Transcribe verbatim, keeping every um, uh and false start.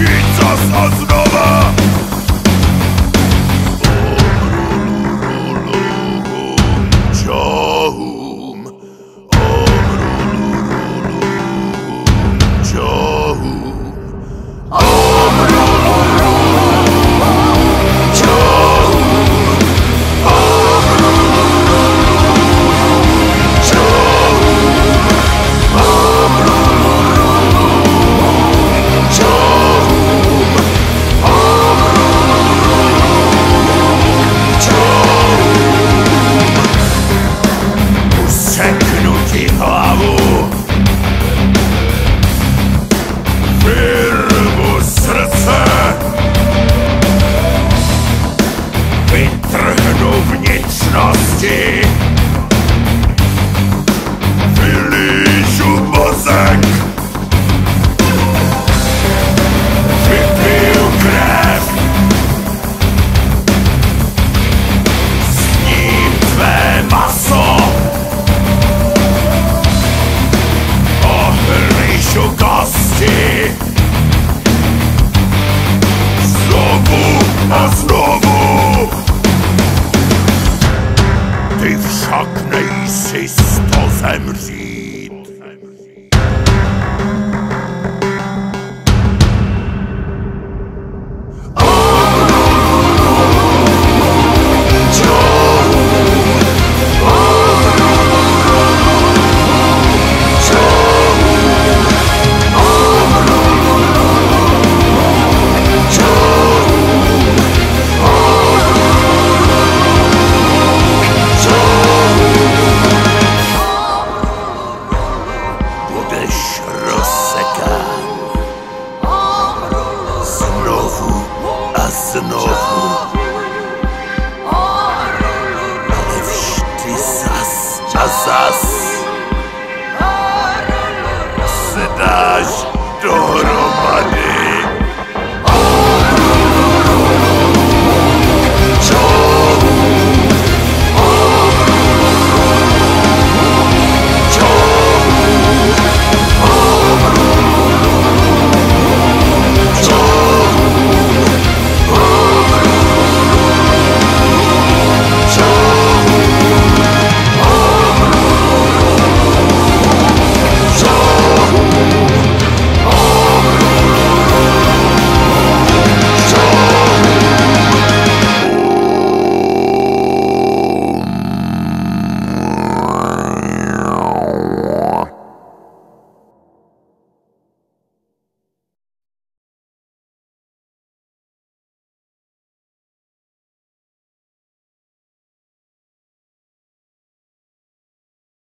uczyć czas od nowa. No.